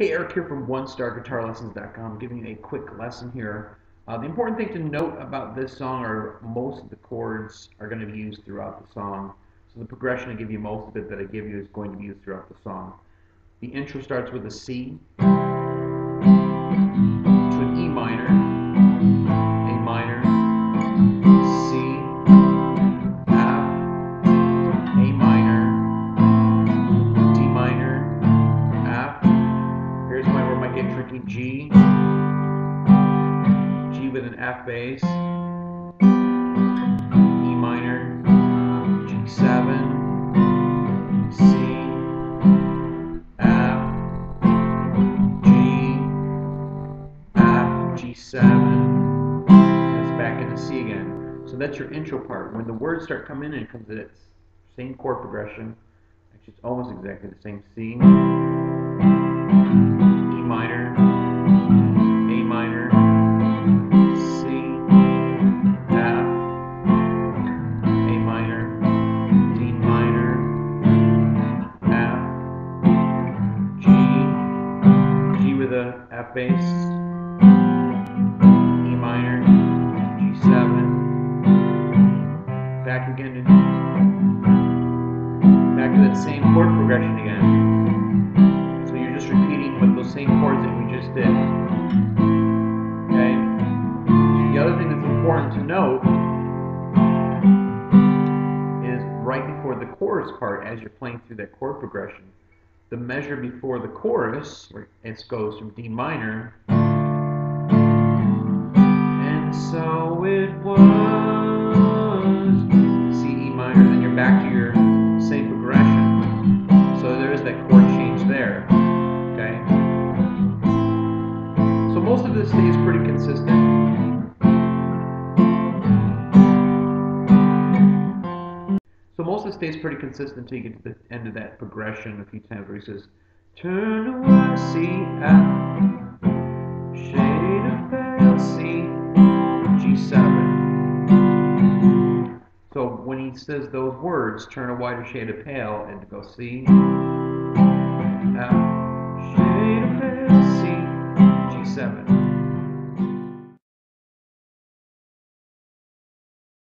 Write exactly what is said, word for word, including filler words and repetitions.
Hey, Eric here from One Star Guitar Lessons dot com, giving you a quick lesson here. Uh, the important thing to note about this song are most of the chords are going to be used throughout the song. So the progression I give you, most of it that I give you, is going to be used throughout the song. The intro starts with a C, to an E minor, A minor, C, F, A minor, D minor, F. Here's my where it might get tricky: G, G with an F bass, E minor, G seven. G seven, and it's back into C again. So that's your intro part. When the words start coming in, it comes in its same chord progression. Actually, it's almost exactly the same: C, E minor, A minor, C, F, A minor, D minor, F, G, G with a F bass, back again to back to that same chord progression again. So you're just repeating with those same chords that we just did. Okay? The other thing that's important to note is right before the chorus part, as you're playing through that chord progression, the measure before the chorus, it goes from D minor, and so it was back to your same progression. So there is that chord change there. Okay? So most of this stays pretty consistent. So most of this stays pretty consistent until you get to the end of that progression a few times where he says, turn away, C, F, shade of pale, C, G seven. So when he says those words, turn a whiter shade of pale, and to go C, F, shade of pale, C, G seven.